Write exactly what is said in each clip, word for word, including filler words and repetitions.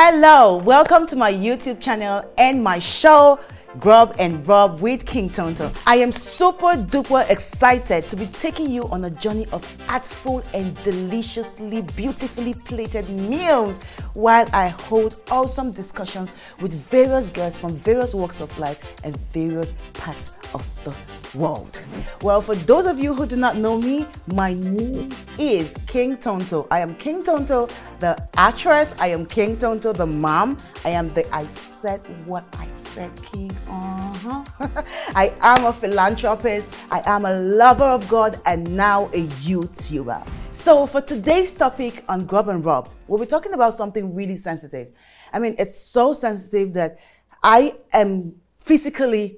Hello, welcome to my YouTube channel and my show Grub and Rub with King Tonto. I am super duper excited to be taking you on a journey of artful and deliciously beautifully plated meals while I hold awesome discussions with various guests from various walks of life and various parts of the world. Well, for those of you who do not know me, my name is King Tonto. I am King Tonto, the actress. I am King Tonto, the mom. I am the I said what I said king. Uh-huh. I am a philanthropist. I am a lover of God and now a YouTuber. So for today's topic on Grub and Rub, we'll be talking about something really sensitive. I mean, it's so sensitive that I am physically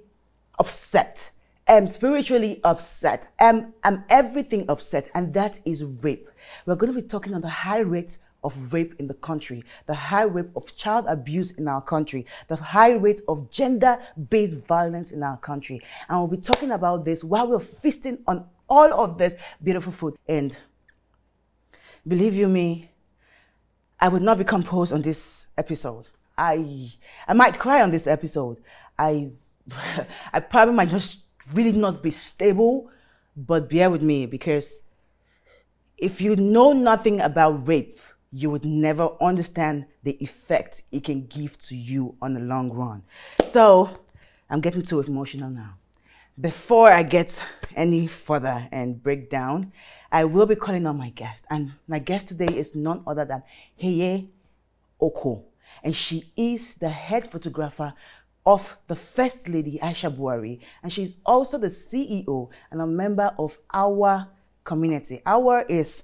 upset. I'm spiritually upset. I'm, I'm everything upset, and that is rape. We're going to be talking on the high rates of rape in the country, the high rate of child abuse in our country, the high rate of gender-based violence in our country. And we'll be talking about this while we're feasting on all of this beautiful food. And believe you me, I would not be composed on this episode. I, I might cry on this episode. I, I probably might just really not be stable, but bear with me, because if you know nothing about rape, you would never understand the effect it can give to you on the long run. So I'm getting too emotional now. Before I get any further and break down, I will be calling on my guest, and my guest today is none other than Haye Okoh, and she is the head photographer of the First Lady Aisha Bwari, and she's also the C E O and a member of AWWAS community. AWWAS is,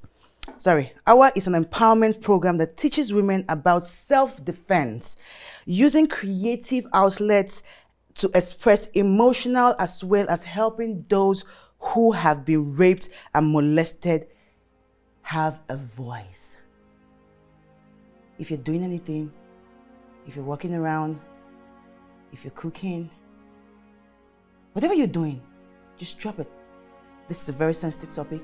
sorry, AWWAS is an empowerment program that teaches women about self-defense, using creative outlets to express emotional as well as helping those who have been raped and molested have a voice. If you're doing anything, if you're walking around, if you're cooking, whatever you're doing, just drop it. This is a very sensitive topic.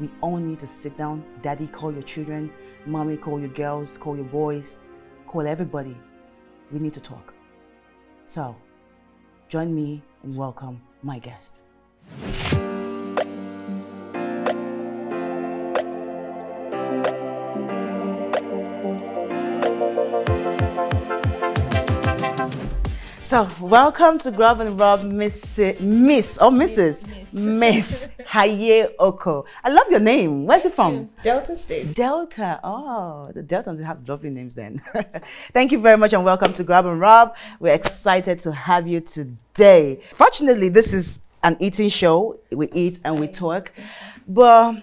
We all need to sit down. Daddy, call your children. Mommy, call your girls. Call your boys. Call everybody. We need to talk. So, join me and welcome my guest. So, welcome to Grub and Rub, Miss, Miss or Missus Miss, Miss. Miss Haye Okoh. I love your name. Where's it from? Delta State. Delta. Oh, the Deltans have lovely names then. Thank you very much and welcome to Grub and Rub. We're excited to have you today. Fortunately, this is an eating show. We eat and we talk. But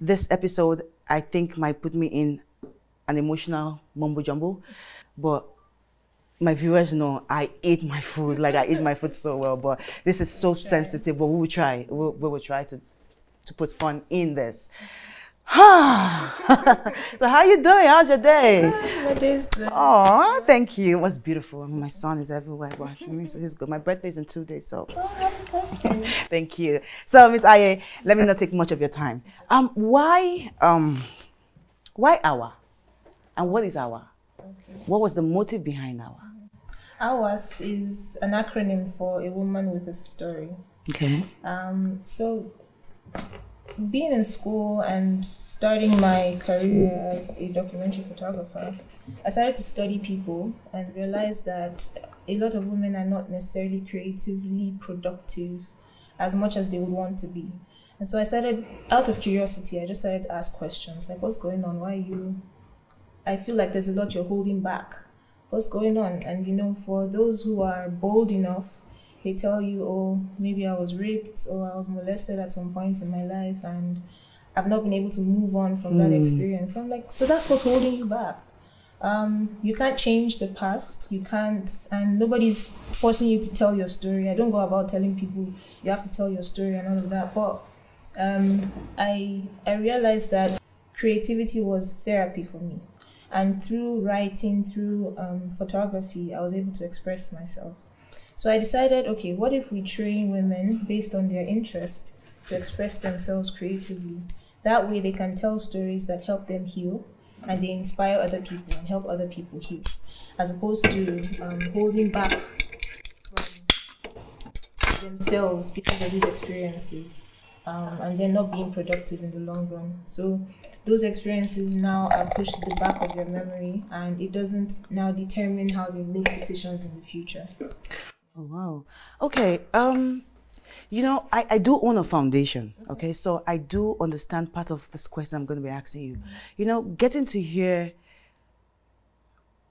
this episode, I think, might put me in an emotional mumbo jumbo. But my viewers know I eat my food, like I eat my food so well, but this is so sensitive, but we will try, we will, we will try to, to put fun in this. So how you doing? How's your day? My day's good. Aw, thank you. It was beautiful. My son is everywhere. Wow, he's good. My birthday is in two days, so. Oh, happy birthday. Thank you. So, Miss Haye, let me not take much of your time. Um, why, um, why AWWAS? And what is AWWAS? Okay. What was the motive behind AWWAS? AWWAS is an acronym for A Woman with a Story. Okay. Um, so, being in school and starting my career as a documentary photographer, I started to study people and realized that a lot of women are not necessarily creatively productive as much as they would want to be. And so I started, out of curiosity, I just started to ask questions like, what's going on? Why are you... I feel like there's a lot you're holding back. What's going on? And you know, for those who are bold enough, they tell you, oh, maybe I was raped or I was molested at some point in my life and I've not been able to move on from mm. that experience. So I'm like, so that's what's holding you back. Um, you can't change the past. You can't, and nobody's forcing you to tell your story. I don't go about telling people you have to tell your story and all of that. But um, I, I realized that creativity was therapy for me. And through writing, through um, photography, I was able to express myself. So I decided, okay, what if we train women based on their interest to express themselves creatively? That way they can tell stories that help them heal, and they inspire other people and help other people heal, as opposed to um, holding back from themselves because of these experiences, um, and they're not being productive in the long run. So those experiences now are pushed to the back of their memory, and it doesn't now determine how they make decisions in the future. Oh, wow. Okay. Um, you know, I, I do own a foundation, okay. okay? So I do understand part of this question I'm going to be asking you. Mm-hmm. You know, getting to hear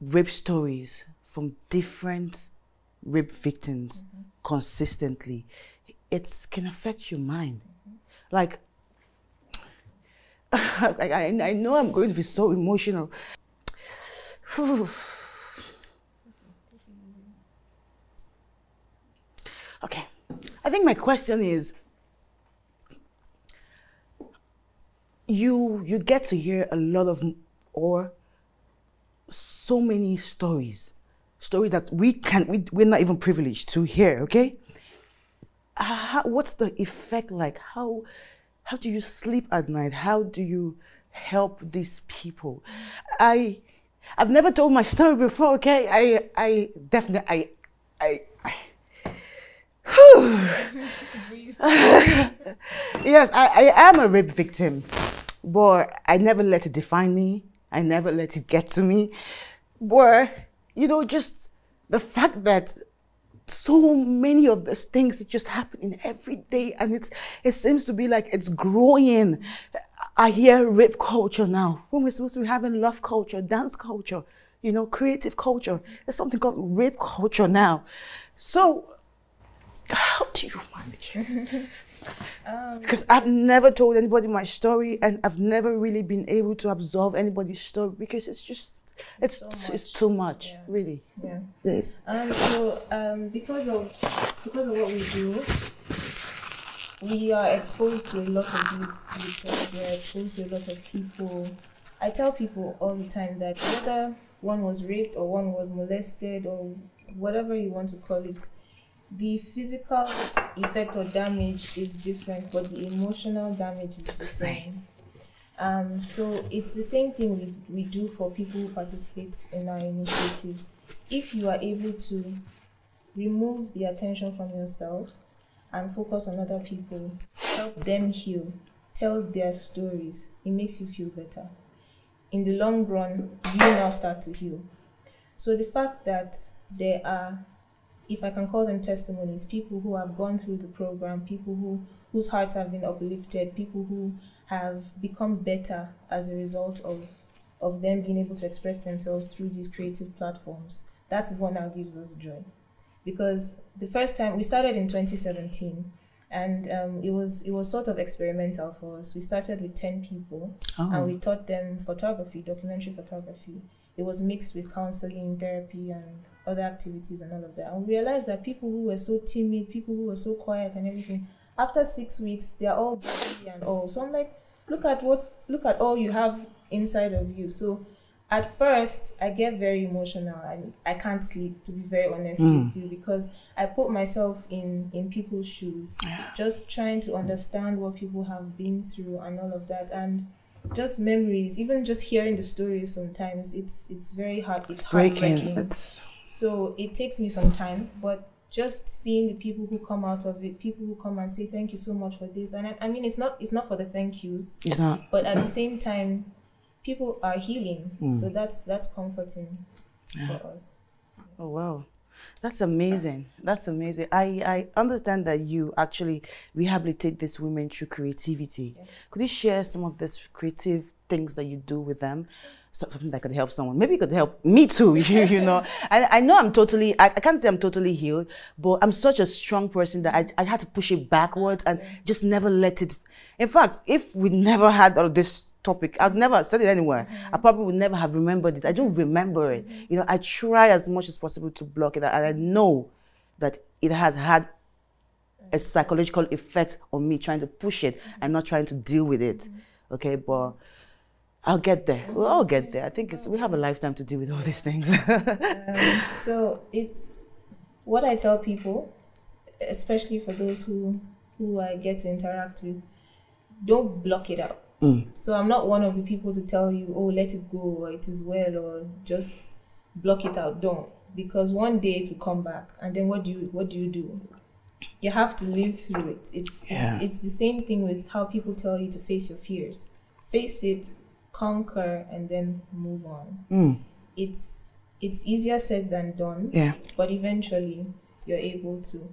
rape stories from different rape victims mm-hmm. consistently, it can affect your mind. Mm-hmm. Like, like I, I know I'm going to be so emotional. Okay, I think my question is, you you get to hear a lot of, or so many stories, stories that we can't, we, we're not even privileged to hear, okay? How, what's the effect like? How? How do you sleep at night? How do you help these people? I, I've never told my story before, okay? I, I definitely, I, I, I yes, I, I am a rape victim, but I never let it define me. I never let it get to me. But, you know, just the fact that so many of these things that just happen in every day, and it's, it seems to be like it's growing. I hear rape culture now, when we're supposed to be having love culture, dance culture, you know, creative culture. There's something called rape culture now. So how do you manage it? Because um, I've never told anybody my story, and I've never really been able to absorb anybody's story, because it's just, It's it's, so it's too much, yeah. really. Yeah. Yes. Um. So um, because of because of what we do, we are exposed to a lot of these victims. We are exposed to a lot of people. I tell people all the time that whether one was raped or one was molested or whatever you want to call it, the physical effect or damage is different, but the emotional damage is it's the same. same. Um, so it's the same thing we, we do for people who participate in our initiative. If you are able to remove the attention from yourself and focus on other people, help them heal, tell their stories, it makes you feel better. In the long run, you now start to heal. So the fact that there are, if I can call them testimonies, people who have gone through the program, people who whose hearts have been uplifted, people who have become better as a result of, of them being able to express themselves through these creative platforms. That is what now gives us joy. Because the first time, we started in twenty seventeen, and um, it was it was sort of experimental for us. We started with ten people, oh. and we taught them photography, documentary photography. It was mixed with counseling, therapy, and other activities and all of that. And we realized that people who were so timid, people who were so quiet and everything, after six weeks, they're all busy and all. So I'm like, look at what, look at all you have inside of you. So at first, I get very emotional, and I can't sleep, to be very honest mm. with you, because I put myself in, in people's shoes, just trying to understand what people have been through and all of that. And just memories, even just hearing the stories sometimes, it's, it's very hard, it's, it's heartbreaking. It's... So it takes me some time, but just seeing the people who come out of it, people who come and say thank you so much for this, and I, I mean it's not it's not for the thank yous, it's not. But at the same time, people are healing, mm. so that's that's comforting yeah. for us. Oh wow, that's amazing! That's amazing. I I understand that you actually rehabilitate these women through creativity. Yeah. Could you share some of these creative things that you do with them? Something that could help someone. Maybe it could help me too, you, you know. I, I know I'm totally, I, I can't say I'm totally healed, but I'm such a strong person that I, I had to push it backwards and just never let it. In fact, if we never had all this topic, I'd never said it anywhere. Mm-hmm. I probably would never have remembered it. I don't remember it. Mm-hmm. You know, I try as much as possible to block it, and I know that it has had a psychological effect on me trying to push it mm-hmm. and not trying to deal with it, mm-hmm. okay? But I'll get there. We'll all get there. I think it's, we have a lifetime to deal with all these things. um, so it's what I tell people, especially for those who, who I get to interact with, don't block it out. Mm. So I'm not one of the people to tell you, oh, let it go, or it is well, or just block it out. Don't, because one day it will come back, and then what do you what do you do? You have to live through it. It's yeah. it's, it's the same thing with how people tell you to face your fears. Face it, conquer, and then move on. Mm. It's it's easier said than done. Yeah. But eventually you're able to.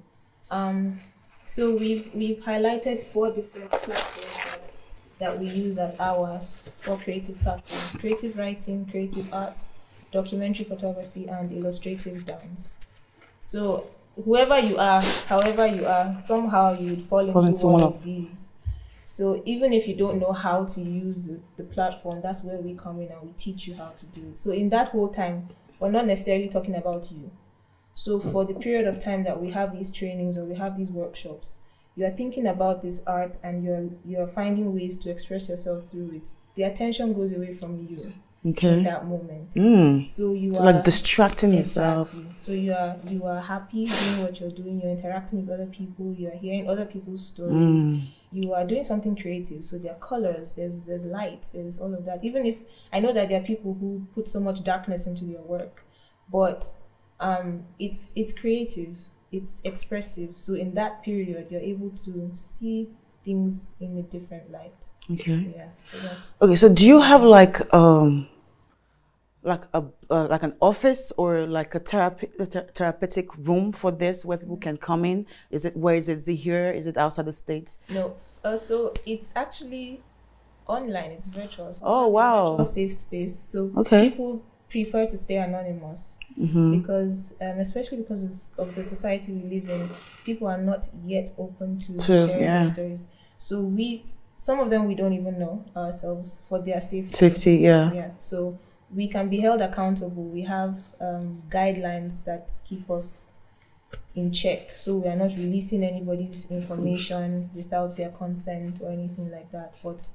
Um, so we've we've highlighted four different platforms that, that we use at AWWAS, for creative platforms: creative writing, creative arts, documentary photography, and illustrative dance. So whoever you are, however you are, somehow you would fall, fall into one of these. So even if you don't know how to use the, the platform, that's where we come in and we teach you how to do it. So in that whole time, we're not necessarily talking about you. So for the period of time that we have these trainings or we have these workshops, you are thinking about this art and you're you're finding ways to express yourself through it. The attention goes away from you. Okay. In that moment. Mm. So you are like distracting exactly. yourself. So you are you are happy doing what you're doing, you're interacting with other people, you're hearing other people's stories, mm. you are doing something creative. So there are colours, there's there's light, there's all of that. Even if I know that there are people who put so much darkness into their work, but um it's it's creative, it's expressive. So in that period you're able to see things in a different light. Okay. Yeah. So that's okay. So do you have like um like a uh, like an office or like a therapy a ter therapeutic room for this where people can come in? Is it where is it? Is it here? Is it outside the States? No. Uh, so it's actually online. It's virtual. So oh wow. Virtual safe space. So okay. people prefer to stay anonymous mm-hmm. because um, especially because of the society we live in, people are not yet open to, to sharing yeah. their stories. So we some of them we don't even know ourselves for their safety. Safety, yeah. Yeah. So we can be held accountable. We have um, guidelines that keep us in check. So we are not releasing anybody's information without their consent or anything like that. But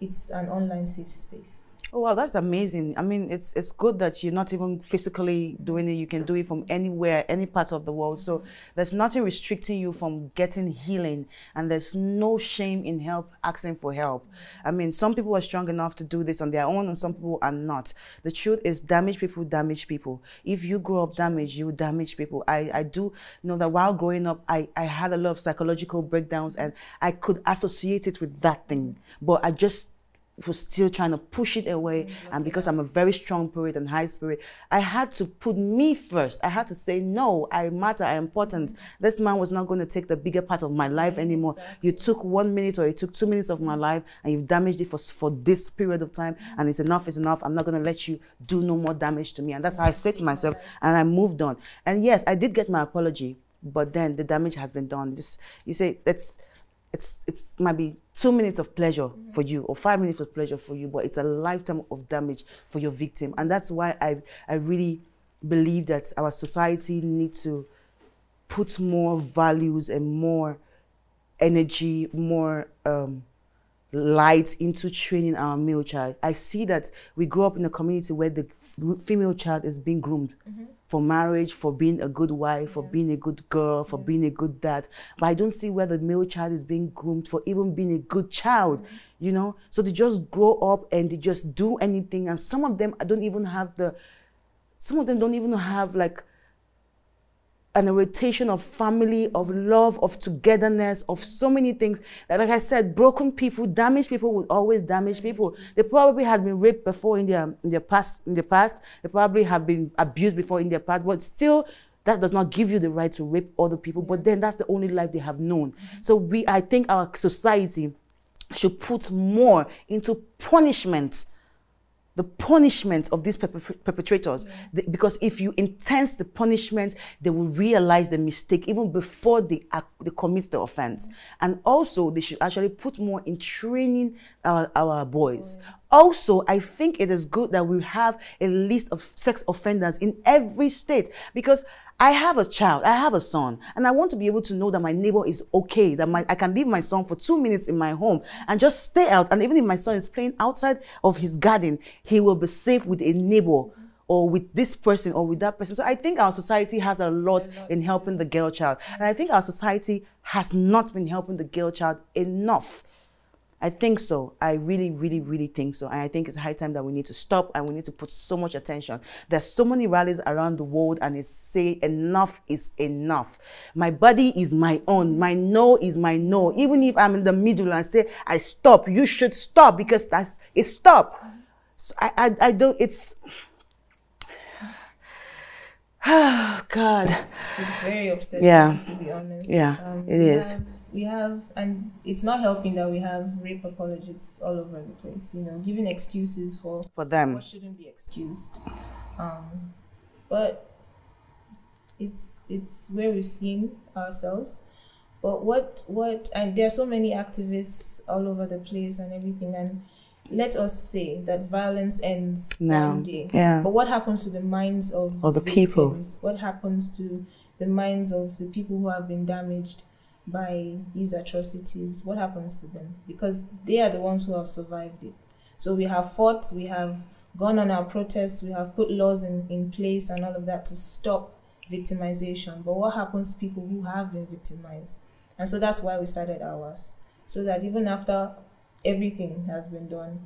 it's an online safe space. Oh, wow, that's amazing. I mean, it's it's good that you're not even physically doing it. You can do it from anywhere, any part of the world. So there's nothing restricting you from getting healing, and there's no shame in help asking for help. I mean, some people are strong enough to do this on their own, and some people are not. The truth is, damaged people damage people. If you grow up damaged, you damage people. I, I do know that while growing up, I, I had a lot of psychological breakdowns, and I could associate it with that thing, but I just was still trying to push it away. And because I'm a very strong spirit and high spirit, I had to put me first. I had to say, no, I matter, I am important. Mm-hmm. This man was not going to take the bigger part of my life anymore. Exactly. You took one minute or you took two minutes of my life and you've damaged it for, for this period of time. Mm-hmm. And it's enough, it's enough. I'm not going to let you do no more damage to me. And that's how I said to myself, and I moved on. And yes, I did get my apology, but then the damage has been done. Just, you say, that's... It's, it's might be two minutes of pleasure mm-hmm. for you or five minutes of pleasure for you, but it's a lifetime of damage for your victim. And that's why I, I really believe that our society needs to put more values and more energy, more um, light into training our male child. I see that we grow up in a community where the female child is being groomed. Mm-hmm. For marriage, for being a good wife, for yeah. being a good girl, for yeah. being a good dad. But I don't see where the male child is being groomed for even being a good child, mm-hmm. you know? So they just grow up and they just do anything. And some of them don't even have the, some of them don't even have like an irritation of family, of love, of togetherness, of so many things. Like I said, broken people, damaged people will always damage people. They probably have been raped before in their, in their past, in the past. They probably have been abused before in their past, but still, that does not give you the right to rape other people, but then that's the only life they have known. Mm-hmm. So we, I think our society should put more into punishment, the punishment of these perpetrators. Yeah. The, because if you intense the punishment, they will realize the mistake even before they, act, they commit the offense. Yeah. And also, they should actually put more in training our, our boys. boys. Also, I think it is good that we have a list of sex offenders in every state, because I have a child, I have a son, and I want to be able to know that my neighbor is okay, that my, I can leave my son for two minutes in my home and just stay out. And even if my son is playing outside of his garden, he will be safe with a neighbor or with this person or with that person. So I think our society has a lot, a lot in helping the girl child. And I think our society has not been helping the girl child enough. I think so. I really, really, really think so. And I think it's high time that we need to stop and we need to put so much attention. There's so many rallies around the world and it's say enough is enough. My body is my own. My no is my no. Even if I'm in the middle and I say, I stop, you should stop because that's, it's stop. So I, I, I don't, it's... Oh, God. It's very upsetting, yeah. to be honest. Yeah, um, it is. Have, we have, and it's not helping that we have rape apologists all over the place, you know, giving excuses for, for them. What shouldn't be excused. Um, but it's it's where we've seen ourselves. But what, what, and there are so many activists all over the place and everything, and let us say that violence ends now. One day. Yeah. But what happens to the minds of or the victims? People? What happens to the minds of the people who have been damaged by these atrocities? What happens to them? Because they are the ones who have survived it. So we have fought, we have gone on our protests, we have put laws in, in place and all of that to stop victimization. But what happens to people who have been victimized? And so that's why we started AWWAS. So that even after everything has been done,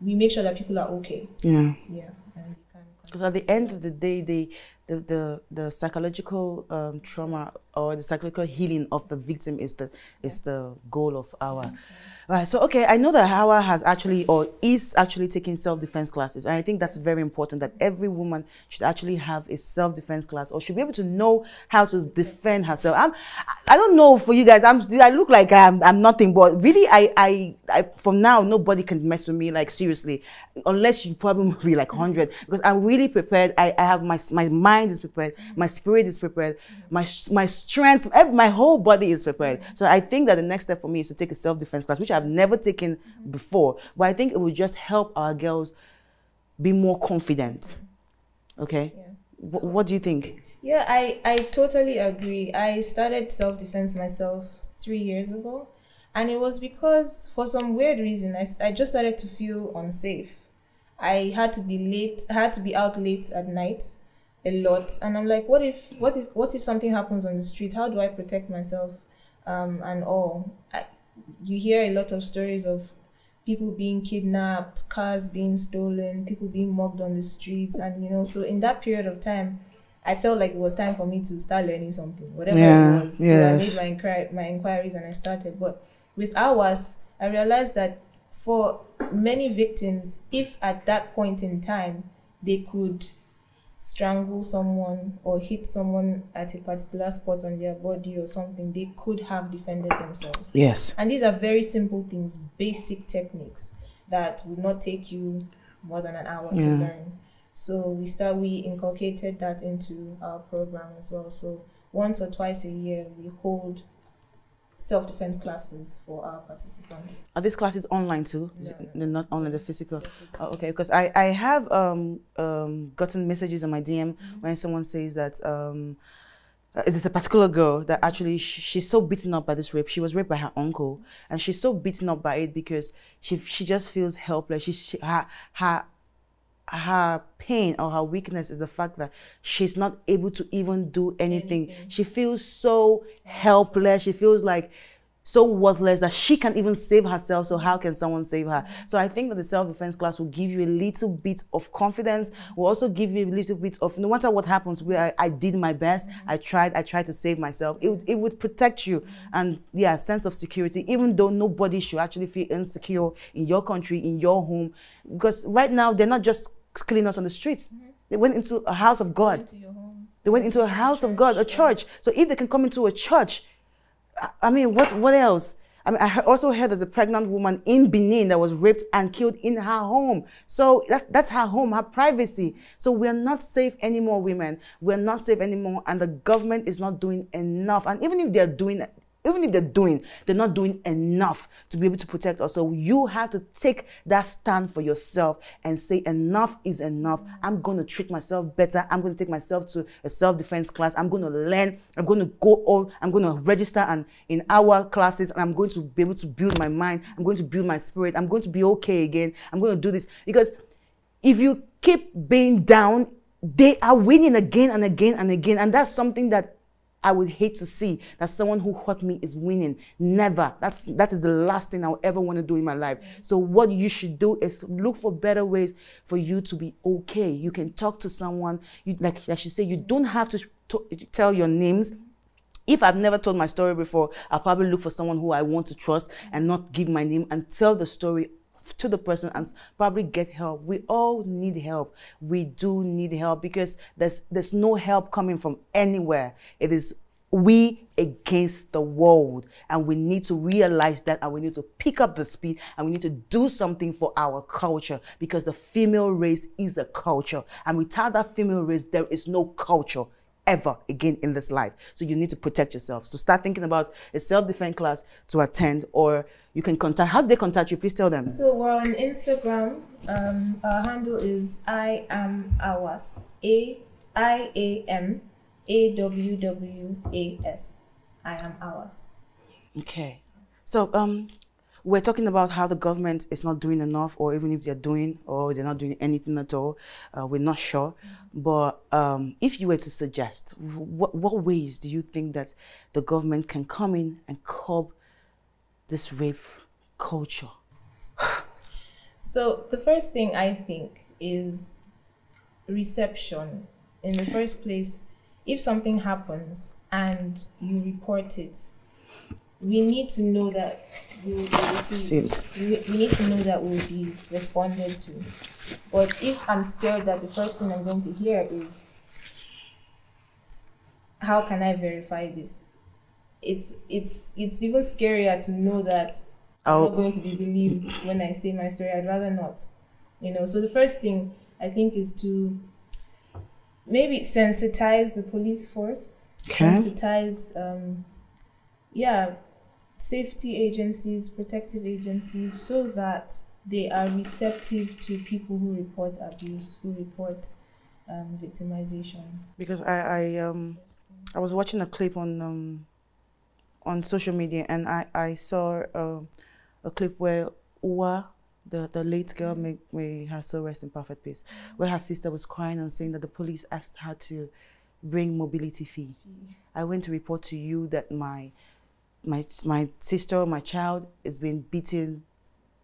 we make sure that people are okay. Yeah. Yeah. Because at the end of the day, the the the, the psychological um, trauma or the psychological healing of the victim is the is yeah. the goal of our. Okay. Right. So okay, I know that Hawa has actually or is actually taking self-defense classes, and I think that's very important that every woman should actually have a self-defense class or should be able to know how to defend herself. I'm, I don't know for you guys. I'm I look like I'm I'm nothing, but really I I, I from now nobody can mess with me, like seriously, unless you probably be like one hundred, because I'm really prepared. I, I have my my mind is prepared, my spirit is prepared, my my strength, my whole body is prepared. So I think that the next step for me is to take a self-defense class, which I've never taken before, but I think it would just help our girls be more confident. Okay, yeah. So, w what do you think? Yeah, I I totally agree. I started self-defense myself three years ago, and it was because for some weird reason I I just started to feel unsafe. I had to be late, I had to be out late at night a lot. And I'm like, what if, what if, what if something happens on the street? How do I protect myself um, and all? I, you hear a lot of stories of people being kidnapped, cars being stolen, people being mugged on the streets. And, you know, so in that period of time, I felt like it was time for me to start learning something, whatever yeah, it was. Yes. So I made my, inquir my inquiries and I started. But with AWWAS, I realized that for many victims, if at that point in time they could strangle someone or hit someone at a particular spot on their body or something, they could have defended themselves. Yes. And these are very simple things, basic techniques that would not take you more than an hour yeah. to learn. So we start, we inculcated that into our program as well. So once or twice a year, we hold self-defense classes for our participants. Are these classes online too? No, no. They're not online, they're physical. They're physical. Oh, okay, because I, I have um, um, gotten messages in my D M mm-hmm. when someone says that um, uh, it's a particular girl that actually sh she's so beaten up by this rape. She was raped by her uncle mm-hmm. and she's so beaten up by it because she she just feels helpless. She, she, her, her, her pain or her weakness is the fact that she's not able to even do anything. anything. She feels so helpless. She feels like so worthless that she can't even save herself. So how can someone save her? So I think that the self-defense class will give you a little bit of confidence. Will also give you a little bit of, no matter what happens, where I, I did my best. I tried, I tried to save myself. It, it would protect you. And yeah, sense of security, even though nobody should actually feel insecure in your country, in your home. Because right now, they're not just killing us on the streets. Mm-hmm. They went into a house of God. They went into, your homes. They went into a house church, of God, a church. Yeah. So if they can come into a church, I, I mean, what what else? I mean, I also heard there's a pregnant woman in Benin that was raped and killed in her home. So that, that's her home, her privacy. So we're not safe anymore, women. We're not safe anymore, and the government is not doing enough. And even if they're doing Even if they're doing, they're not doing enough to be able to protect us. So you have to take that stand for yourself and say enough is enough. I'm going to treat myself better. I'm going to take myself to a self-defense class. I'm going to learn. I'm going to go all. I'm going to register and in our classes, and I'm going to be able to build my mind. I'm going to build my spirit. I'm going to be okay again. I'm going to do this. Because if you keep being down, they are winning again and again and again. And that's something that I would hate to see that someone who hurt me is winning. Never. That's, that is the last thing I'll ever want to do in my life. So what you should do is look for better ways for you to be okay. You can talk to someone. You, like I should say, you don't have to tell your names. If I've never told my story before, I'll probably look for someone who I want to trust and not give my name and tell the story to the person and probably get help. We all need help. We do need help, because there's there's no help coming from anywhere. It is we against the world, and we need to realize that, and we need to pick up the speed, and we need to do something for our culture, because the female race is a culture, and without that female race there is no culture ever again in this life. So you need to protect yourself. So start thinking about a self-defense class to attend, or you can contact. How do they contact you? Please tell them. So we're on Instagram. Um, our handle is I am AWWAS. A I A M A W W A S. I am AWWAS. Okay. So um, we're talking about how the government is not doing enough, or even if they're doing, or they're not doing anything at all. Uh, we're not sure. Mm-hmm. But um, if you were to suggest, what what ways do you think that the government can come in and curb this rape culture? So the first thing I think is reception. In the first place, if something happens and you report it, we need to know that we will be received. We, we need to know that we will be responded to. But if I'm scared that the first thing I'm going to hear is, how can I verify this? It's it's it's even scarier to know that oh. I'm not going to be believed when I say my story. I'd rather not, you know. So the first thing I think is to maybe sensitize the police force, okay. sensitize, um, yeah, safety agencies, protective agencies, so that they are receptive to people who report abuse, who report um, victimization. Because I I um I was watching a clip on um. on social media, and I, I saw uh, a clip where Uwa, the, the late girl, may, may her soul rest in perfect peace, where her sister was crying and saying that the police asked her to bring mobility fee. Mm. I went to report to you that my, my, my sister, my child is being beaten,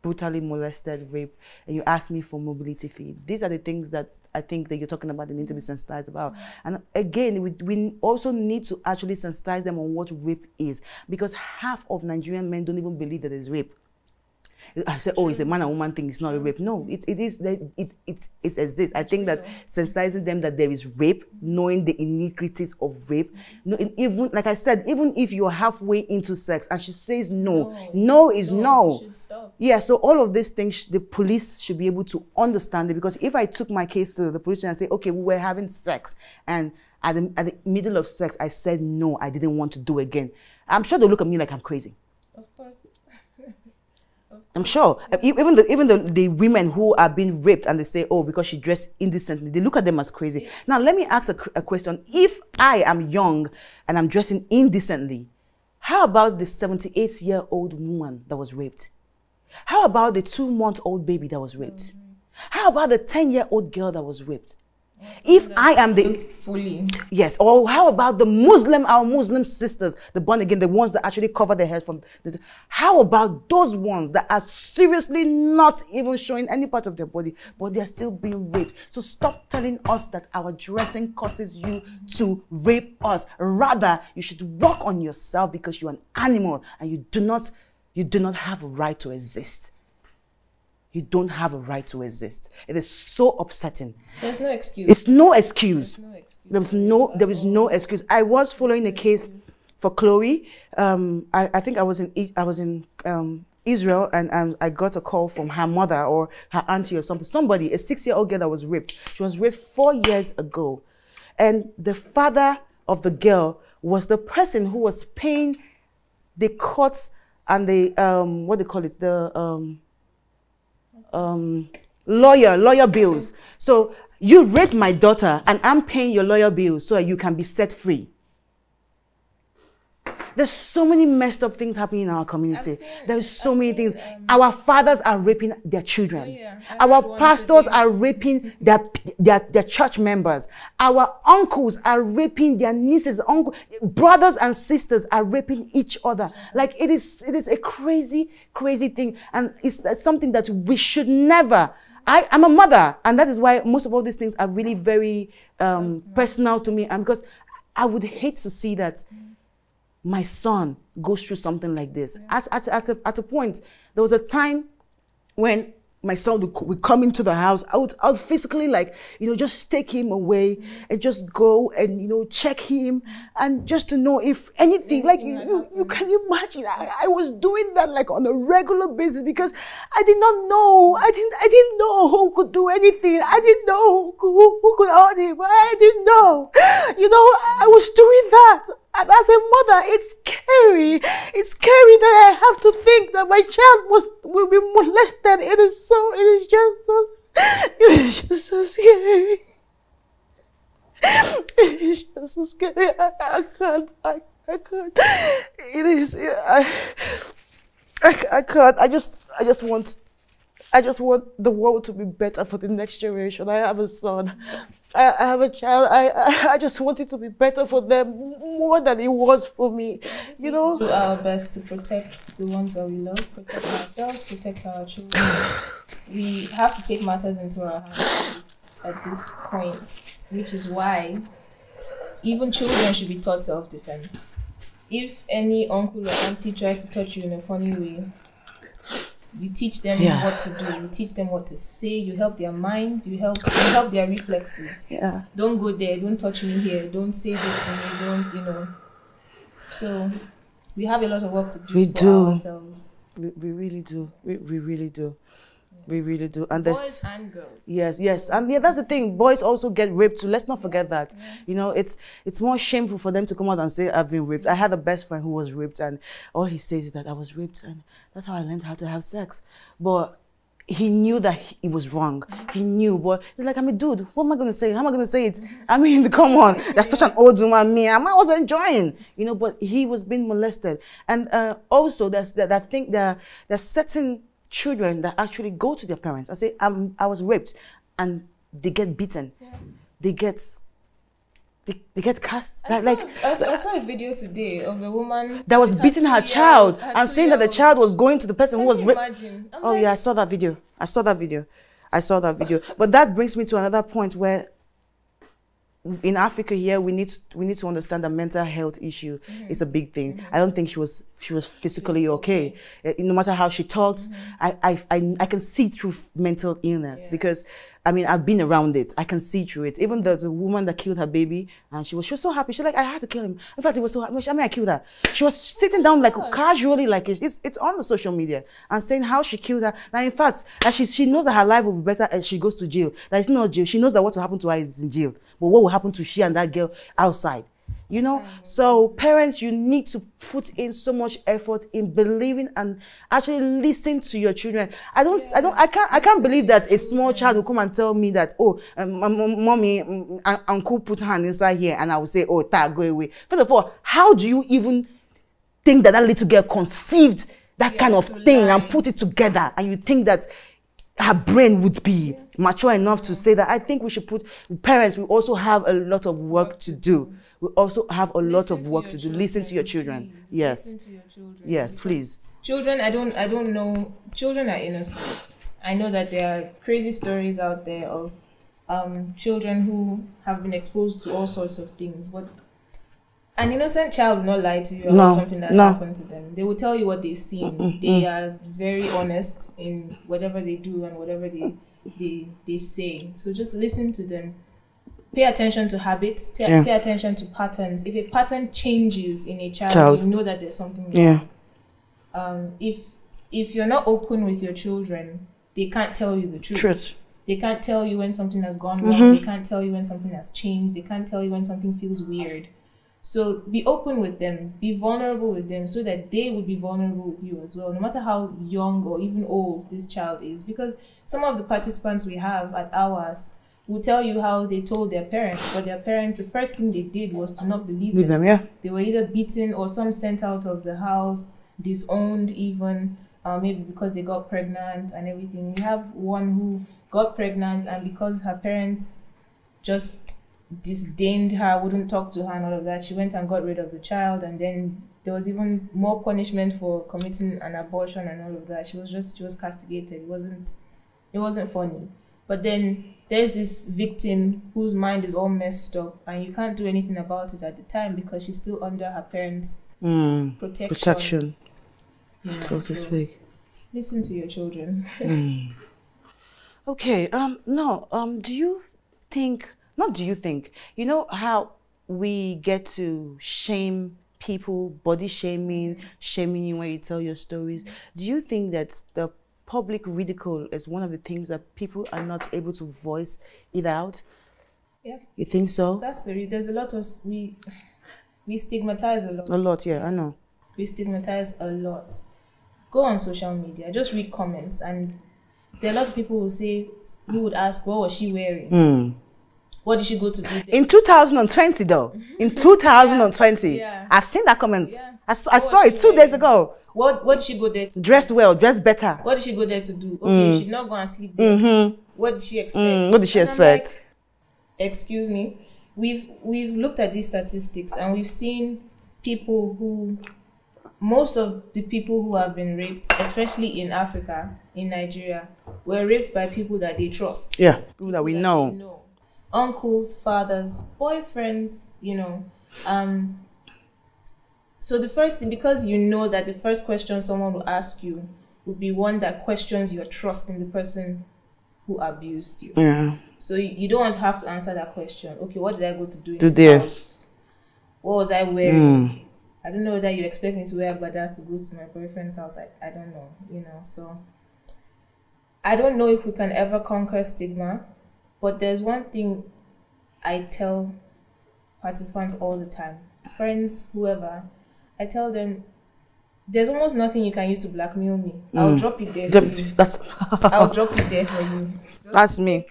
brutally molested, raped, and you asked me for mobility fee. These are the things that I think that you're talking about, they need to be sensitized about. And again, we, we also need to actually sensitize them on what rape is, because half of Nigerian men don't even believe that it's rape. I say, oh, it's a man and woman thing, it's not a rape. No, it, it is, it, it, it, it exists. I think that sensitizing them that there is rape, knowing the iniquities of rape, no, even, like I said, even if you're halfway into sex and she says no, no, no is no. no. Yeah, so all of these things, the police should be able to understand it, because if I took my case to the police and I say, okay, we were having sex, and at the, at the middle of sex, I said no, I didn't want to do again, I'm sure they'll look at me like I'm crazy. Of course. I'm sure. Even the even the, the women who are being raped and they say, oh, because she dressed indecently, they look at them as crazy. Yeah. Now, let me ask a, a question. If I am young and I'm dressing indecently, how about the seventy-eight-year-old woman that was raped? How about the two-month-old baby that was raped? Mm-hmm. How about the ten-year-old girl that was raped? If I am the fully yes, or how about the Muslim, our Muslim sisters, the born again, the ones that actually cover their heads from the, how about those ones that are seriously not even showing any part of their body, but they are still being raped? So stop telling us that our dressing causes you to rape us. Rather, you should work on yourself, because you are an animal and you do not, you do not have a right to exist. You don't have a right to exist. It is so upsetting. There's no excuse. It's no excuse. There's no, there is no excuse. I was following a case for Chloe. Um, I, I think I was in, I was in um, Israel, and, and I got a call from her mother or her auntie or something. Somebody, a six-year-old girl that was raped. She was raped four years ago. And the father of the girl was the person who was paying the courts and the, um, what do they call it, the... Um, Um, lawyer, lawyer bills. So you raped my daughter and I'm paying your lawyer bills so you can be set free. There's so many messed up things happening in our community. There's so I've many things. Them. Our fathers are raping their children. Oh, yeah. Our pastors are raping their, their, their church members. Our uncles are raping their nieces, uncle, brothers and sisters are raping each other. Like it is, it is a crazy, crazy thing. And it's something that we should never. I, I'm a mother, and that is why most of all these things are really very um, personal. personal to me, and because I would hate to see that my son goes through something like this. Yeah. At, at, at, a, at a point, there was a time when my son would, would come into the house. I would, I would physically, like, you know, just take him away and just go and, you know, check him and just to know if anything, like, you, you, you can imagine. I, I was doing that, like, on a regular basis because I did not know. I didn't, I didn't know who could do anything. I didn't know who, who, who could hold him. I didn't know. You know, I was doing that. And as a mother, it's scary. It's scary that I have to think that my child must will be molested. It is so. It is just so. It is just so scary. It is just so scary. I, I can't. I, I can't. It is. I, I. I can't. I just. I just want. I just want the world to be better for the next generation. I have a son. I, I have a child. I, I I just want it to be better for them more than it was for me. You know, do our best to protect the ones that we love, protect ourselves, protect our children. We have to take matters into our hands at this point, which is why even children should be taught self-defense. If any uncle or auntie tries to touch you in a funny way, you teach them yeah. what to do. You teach them what to say. You help their minds. You help you help their reflexes. Yeah. Don't go there. Don't touch me here. Don't say this to me. Don't, you know. So we have a lot of work to do we for do. ourselves. We, we really do. We, we really do. Yeah. We really do. And boys and girls. Yes, yes. And yeah, that's the thing. Boys also get raped too. Let's not forget that. Yeah. You know, it's it's more shameful for them to come out and say, I've been raped. I had a best friend who was raped, and all he says is that I was raped, and that's how I learned how to have sex. But he knew that he was wrong. He knew, but he's like, I'm a dude. What am I going to say? How am I going to say it? I mean, come on. That's such an old woman. Me, I was enjoying, you know, but he was being molested. And uh, also, there's, that, I think there, there's certain children that actually go to their parents and say, I'm, I was raped. And they get beaten. Yeah. They get... They, they get cast. I, like, saw, I, I saw a video today of a woman that was beating her child and saying that the child was going to the person who was raped. Oh yeah, I saw that video. I saw that video. I saw that video. But that brings me to another point where in Africa here we need to, we need to understand that mental health issue mm-hmm. is a big thing. Mm-hmm. I don't think she was she was physically okay. No matter how she talked, mm-hmm. I, I I I can see through mental illness yeah. because I mean I've been around it. I can see through it. Even the, the woman that killed her baby and she was she was so happy. She's like I had to kill him. In fact, it was so happy. I mean I killed her. She was sitting down like oh, casually like it's it's on the social media and saying how she killed her. Now in fact, that she she knows that her life will be better as she goes to jail. That it's not jail. She knows that what will happen to her is in jail. But what will happen to she and that girl outside? You know? Mm-hmm. So parents, you need to put in so much effort in believing and actually listen to your children. I don't, yes. I don't, I can't, I can't believe that a small child will come and tell me that, oh, um, mommy, um, uncle put her hand inside here, and I will say, oh, ta, go away. First of all, how do you even think that that little girl conceived that yeah, kind of thing lie. and put it together? And you think that her brain would be mature enough to say that I think we should put parents. We also have a lot of work to do. We also have a lot of work to do. Listen to your children. Yes. Listen to your children. Yes, please. Children, I don't, I don't know. Children are innocent. I know that there are crazy stories out there of um, children who have been exposed to all sorts of things. But an innocent child will not lie to you about no, something that's no. happened to them. They will tell you what they've seen. Mm-mm, they mm. are very honest in whatever they do and whatever they, they, they say. So just listen to them. Pay attention to habits. Yeah. Pay attention to patterns. If a pattern changes in a child, child. you know that there's something wrong. Yeah. Um, if, if you're not open with your children, they can't tell you the truth. Truth. They can't tell you when something has gone wrong. Mm-hmm. They can't tell you when something has changed. They can't tell you when something feels weird. So be open with them, be vulnerable with them so that they will be vulnerable with you as well, no matter how young or even old this child is. Because some of the participants we have at AWWAS will tell you how they told their parents, but their parents, the first thing they did was to not believe them. them. Yeah, they were either beaten or some sent out of the house, disowned even, uh, maybe because they got pregnant and everything. We have one who got pregnant, and because her parents just disdained her, wouldn't talk to her and all of that, she went and got rid of the child, and then there was even more punishment for committing an abortion and all of that. She was just, she was castigated. It wasn't, it wasn't funny. But then there's this victim whose mind is all messed up, and you can't do anything about it at the time because she's still under her parents' mm, protection. protection. Yeah, so to speak. Listen to your children. mm. Okay. Um. No. Um. Do you think? Not do you think? You know how we get to shame people, body shaming, shaming you when you tell your stories. Do you think that the public ridicule is one of the things that people are not able to voice it out? Yeah. You think so? That's the, there's a lot of, we, we stigmatize a lot. A lot, yeah, I know. We stigmatize a lot. Go on social media, just read comments, and there are a lot of people who say, who would ask, what was she wearing? Mm. What did she go to do? There? In two thousand twenty though, in two thousand twenty, yeah. I've seen that comment. Yeah. I, I saw it two days ago. What What did she go there to do? Dress well, dress better. What did she go there to do? Okay, mm. she's not going to sleep there. Mm-hmm. What did she expect? Mm. What did she and expect? Like, excuse me. We've we've looked at these statistics, and we've seen people who, most of the people who have been raped, especially in Africa, in Nigeria, were raped by people that they trust. Yeah, people that we that know. We know. Uncles, fathers, boyfriends, you know. Um. So the first thing, because you know that the first question someone will ask you would be one that questions your trust in the person who abused you. Yeah. So you, you don't have to answer that question. Okay, what did I go to do in do this there. house? What was I wearing? Mm. I don't know whether you expect me to wear Agbada to go to my boyfriend's house. I, I don't know, you know. So I don't know if we can ever conquer stigma, but there's one thing I tell participants all the time, friends, whoever, I tell them, there's almost nothing you can use to blackmail me. I'll mm. drop it there for you. That's I'll drop it there for you. That's me.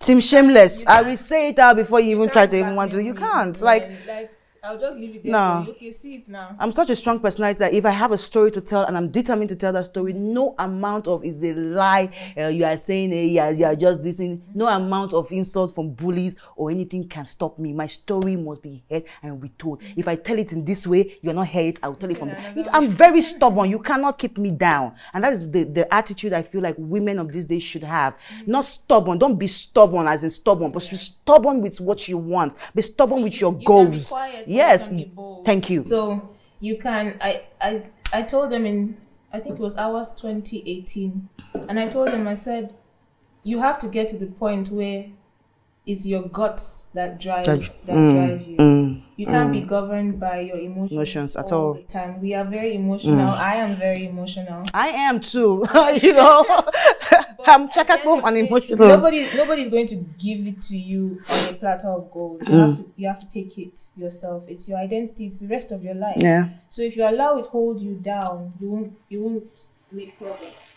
Team Shameless. I will say it out before you, you even try to even want to. You can't. Yeah, like, like, I'll just leave it there no. for you. Okay, see it now. I'm such a strong personality that if I have a story to tell and I'm determined to tell that story, no amount of is a lie, uh, you are saying, uh, you, are, you are just this, thing. no amount of insult from bullies or anything can stop me. My story must be heard and be told. If I tell it in this way, you're not heard, I'll tell it from yeah, the... I'm very stubborn. You cannot keep me down. And that is the, the attitude I feel like women of these days should have. Mm-hmm. Not stubborn. Don't be stubborn as in stubborn, but yeah. be stubborn with what you want. Be stubborn with you, your you goals. Yes, thank you. So you can, I, I, I told them in, I think it was AWWAS twenty eighteen, and I told them, I said, you have to get to the point where it's your guts that drives, that, that mm, drives you. Mm, you can't mm. be governed by your emotions, emotions at all, all the time. We are very emotional. Mm. I am very emotional. I am too, you know. I'm chakakbom and emotional. Nobody, nobody's going to give it to you on a platter of gold. You, mm. have to, you have to take it yourself. It's your identity. It's the rest of your life. Yeah. So if you allow it hold you down, you won't, you won't make progress.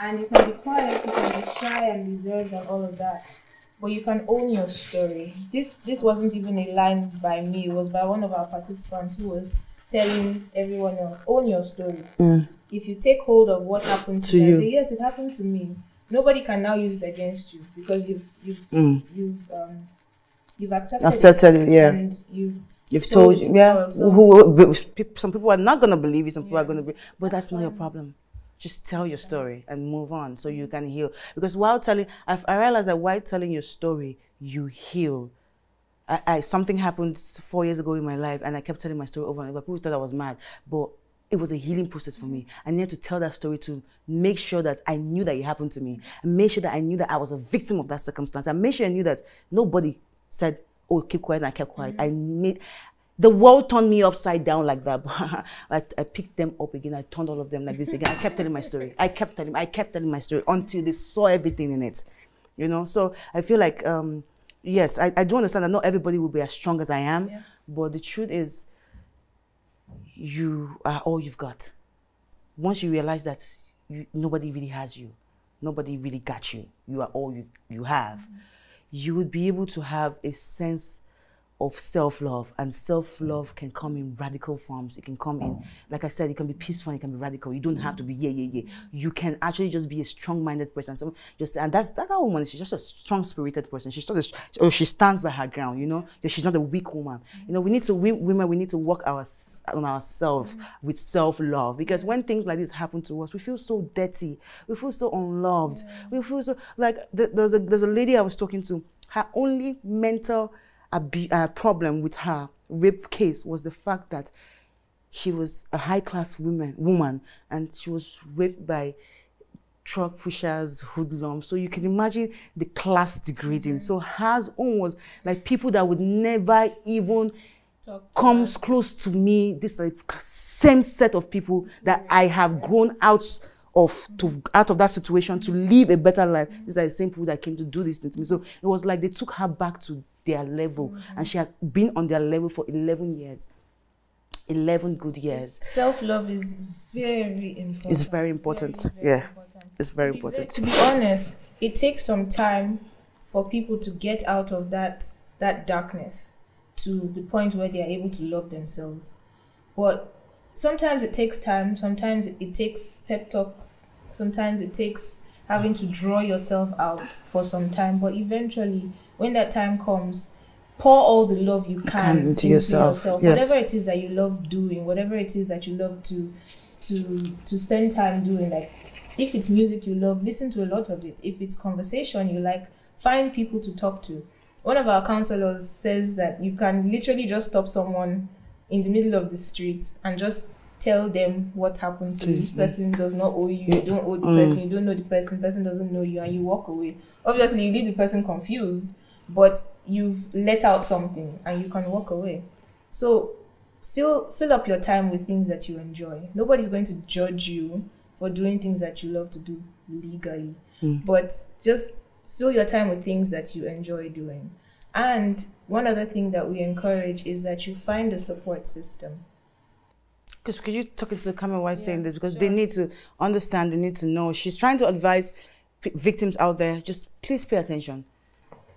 And you can be quiet, you can be shy and reserved and all of that. But you can own your story. This this wasn't even a line by me. It was by one of our participants who was telling everyone else, own your story. Mm. If you take hold of what happened to, to you, and say, yes, it happened to me, nobody can now use it against you because you've you've mm. you've um you've accepted, accepted it, it. Yeah. And you've you've told, told yeah. Who, who, who, some people are not gonna believe you. Some people yeah. are gonna be, but that's, that's not your problem. Just tell your story and move on so you can heal. Because while telling, I've, I realized that while telling your story, you heal. I, I, something happened four years ago in my life and I kept telling my story over and over. People thought I was mad, but it was a healing process for me. I needed to tell that story to make sure that I knew that it happened to me. And make sure that I knew that I was a victim of that circumstance. And make sure I knew that nobody said, oh, keep quiet, and I kept quiet. Mm-hmm. I made... The world turned me upside down like that. I, I picked them up again. I turned all of them like this again. I kept telling my story. I kept telling, I kept telling my story until they saw everything in it, you know? So I feel like, um, yes, I, I do understand that not everybody will be as strong as I am, yeah. but the truth is you are all you've got. Once you realize that you, nobody really has you, nobody really got you, you are all you, you have. Mm-hmm. you would be able to have a sense of self-love, and self-love can come in radical forms. It can come in, like I said, it can be peaceful, it can be radical. You don't have to be yeah, yeah, yeah. You can actually just be a strong-minded person. So just, and that's that woman, she's just a strong-spirited person. She's just a, oh, she stands by her ground, you know? She's not a weak woman. You know, we need to, we women, we need to work our, on ourselves with self-love, because when things like this happen to us, we feel so dirty, we feel so unloved, we feel so, like, th there's a there's a lady I was talking to, her only mental, A, a problem with her rape case was the fact that she was a high-class woman, woman, and she was raped by truck pushers, hoodlums. So you can imagine the class degrading. So hers own was like people that would never even comes her. close to me. This like same set of people that I have grown out Of to out of that situation to live a better life. These are the same people that came to do this thing to me. So it was like they took her back to their level, mm-hmm. and she has been on their level for eleven years, eleven good years. Self-love is very important. It's very important. Very, very yeah, important. It's very important. To be honest, it takes some time for people to get out of that that darkness to the point where they are able to love themselves, but. Sometimes it takes time, sometimes it takes pep talks, sometimes it takes having to draw yourself out for some time, but eventually, when that time comes, pour all the love you can, can into, into yourself. yourself. Yes. Whatever it is that you love doing, whatever it is that you love to, to, to spend time doing, like if it's music you love, listen to a lot of it. If it's conversation you like, find people to talk to. One of our counselors says that you can literally just stop someone in the middle of the street and just tell them what happened to this person. Does not owe you, you don't owe the person, you don't know the person, the person doesn't know you, and you walk away. Obviously, you leave the person confused, but you've let out something and you can walk away. So fill, fill up your time with things that you enjoy. Nobody's going to judge you for doing things that you love to do legally, mm. but just fill your time with things that you enjoy doing. And one other thing that we encourage is that you find a support system. Because could you talk into the camera while yeah, saying this? Because sure. they need to understand, they need to know. She's trying to advise victims out there, just please pay attention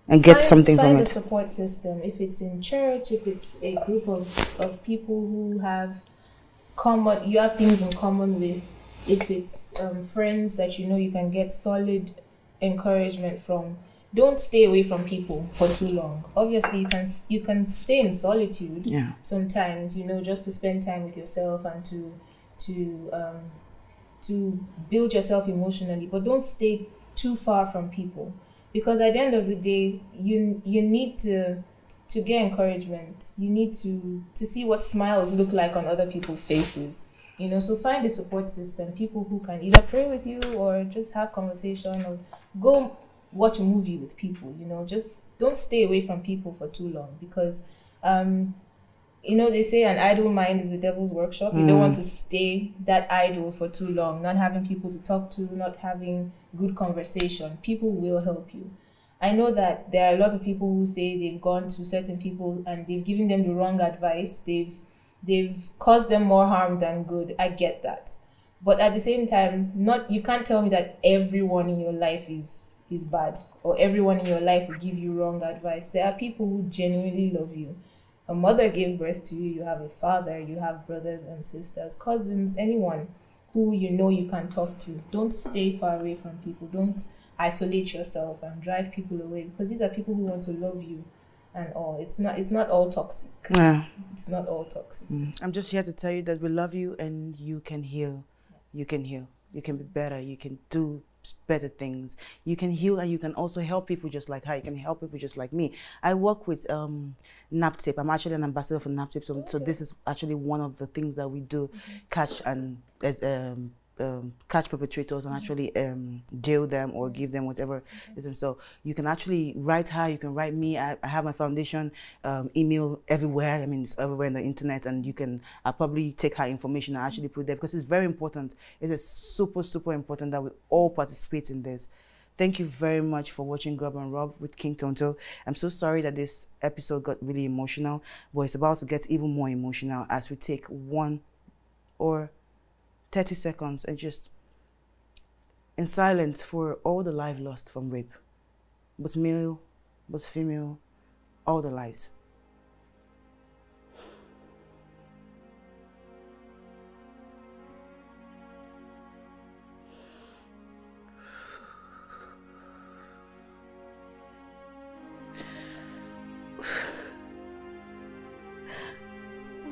and get find, something find from it. Find a support system. If it's in church, if it's a group of, of people who have common, you have things in common with, if it's um, friends that you know you can get solid encouragement from. Don't stay away from people for too long. Obviously, you can you can stay in solitude yeah. sometimes, you know, just to spend time with yourself and to to um, to build yourself emotionally. But don't stay too far from people, because at the end of the day, you you need to to get encouragement. You need to to see what smiles look like on other people's faces. You know, so find a support system, people who can either pray with you or just have conversation or go. Watch a movie with people, you know, just don't stay away from people for too long, because, um, you know, they say an idle mind is the devil's workshop. Mm. You don't want to stay that idle for too long, not having people to talk to, not having good conversation. People will help you. I know that there are a lot of people who say they've gone to certain people and they've given them the wrong advice. They've, they've caused them more harm than good. I get that. But at the same time, not, you can't tell me that everyone in your life is is bad, or everyone in your life will give you wrong advice. There are people who genuinely love you. A mother gave birth to you, you have a father, you have brothers and sisters, cousins, anyone who you know you can talk to. Don't stay far away from people. Don't isolate yourself and drive people away, because these are people who want to love you and all. It's not, it's not all toxic. Yeah. It's not all toxic. Mm. I'm just here to tell you that we love you and you can heal. You can heal. You can be better. You can do better things. You can heal, and you can also help people just like her. You can help people just like me. I work with um, NapTip. I'm actually an ambassador for NapTip, so, okay. so this is actually one of the things that we do, mm-hmm. catch and as um, um, catch perpetrators and mm-hmm. actually um, jail them or give them whatever. Mm-hmm. And so you can actually write her, you can write me. I, I have my foundation um, email everywhere. I mean, it's everywhere on the internet, and you can I'll probably take her information and actually put there, because it's very important. It's super, super important that we all participate in this. Thank you very much for watching Grub and Rub with King Tonto. I'm so sorry that this episode got really emotional, but it's about to get even more emotional as we take one or thirty seconds and just in silence for all the life lost from rape, both male, both female, all their lives.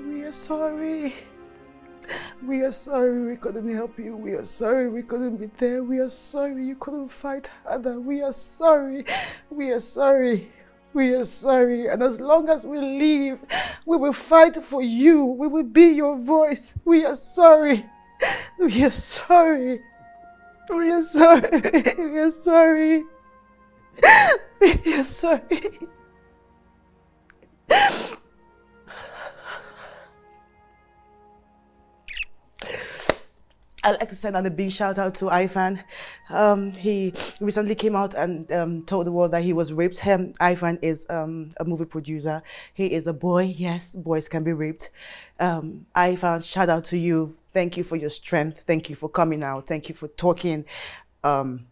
We are sorry. We are sorry we couldn't help you. We are sorry we couldn't be there. We are sorry you couldn't fight harder. We are sorry. We are sorry. We are sorry. And as long as we live, we will fight for you. We will be your voice. We are sorry. We are sorry. We are sorry. We are sorry. We are sorry. I'd like to send out a big shout out to Ifan. Um, he recently came out and um, told the world that he was raped. Him, Ifan is um, a movie producer. He is a boy. Yes, boys can be raped. Um, Ifan, shout out to you. Thank you for your strength. Thank you for coming out. Thank you for talking. Um,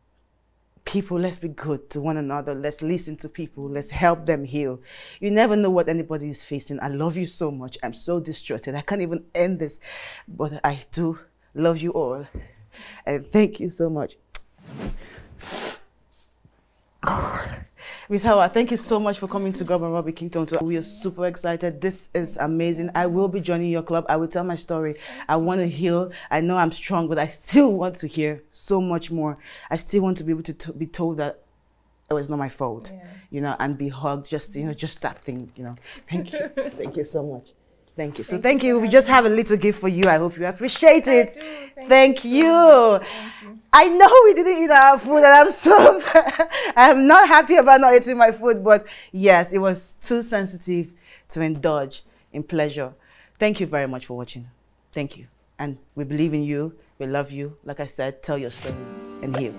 people, let's be good to one another. Let's listen to people. Let's help them heal. You never know what anybody is facing. I love you so much. I'm so distracted. I can't even end this, but I do. Love you all, and thank you so much. Miss Hawa, thank you so much for coming to Grub and Rub with King Tonto. We are super excited. This is amazing. I will be joining your club. I will tell my story. I want to heal. I know I'm strong, but I still want to hear so much more. I still want to be able to t be told that it was not my fault, yeah. You know, and be hugged. Just, you know, just that thing, you know. Thank you. Thank you so much. Thank you. So thank, thank you. you. We just have a little gift for you. I hope you appreciate it. I do. Thank, thank, you. So you. thank you. I know we didn't eat our food, and I'm so I'm not happy about not eating my food, but yes, it was too sensitive to indulge in pleasure. Thank you very much for watching. Thank you. And we believe in you. We love you. Like I said, tell your story and heal.